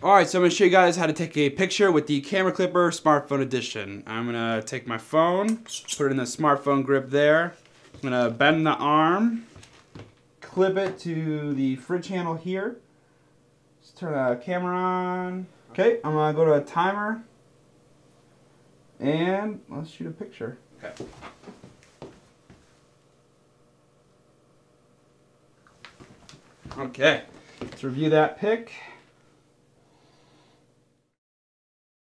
Alright, so I'm going to show you guys how to take a picture with the Camera Clipper Smartphone Edition. I'm going to take my phone, put it in the smartphone grip there. I'm going to bend the arm, clip it to the fridge handle here. Let's turn the camera on. Okay, I'm going to go to a timer. And let's shoot a picture. Okay. Okay, let's review that pic.